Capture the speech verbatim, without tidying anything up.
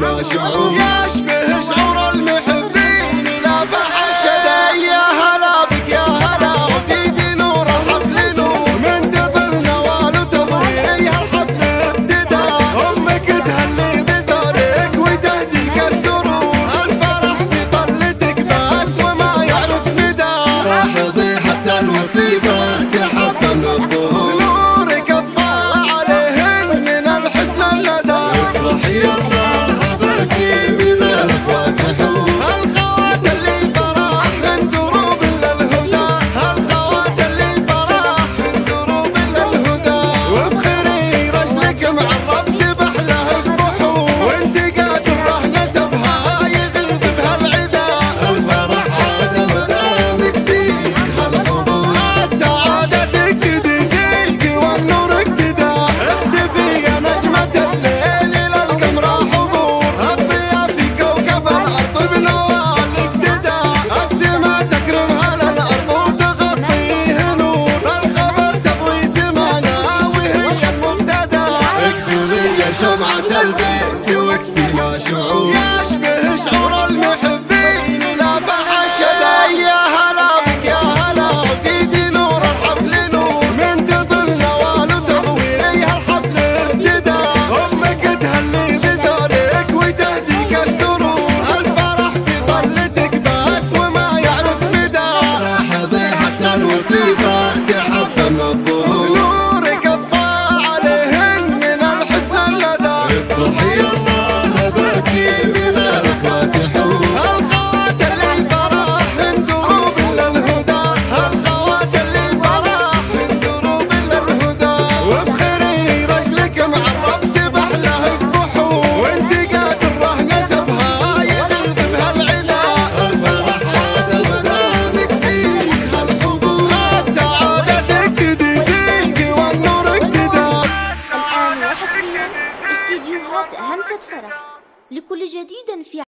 لا شعور يشبه شعور المحبين لا فرح شدي. يا هلا بك يا هلا في نور الحفل نور من تظل نوال وتضوي الحفل ابتدا. امك تهلي بزارك وتهديك السرور الفرح في صلتك بس وما يعرف مدى راح يضيع حتى الوصيفه كحبه من الظهور. شمعة البيت واكسي لا شعور يشبه شعور المحبين لا فرح شدي. يا هلا بك يا هلا في نور الحفل نور من تظل نوال وتضويها الحفل ابتدا. امك تهلي بزارك وتهديك السرور الفرح في طلتك بس وما يعرف مدى راح يضيع حتى الوصيفه كحبه من الظهور. استديوهات همسة فرح لكل جديد في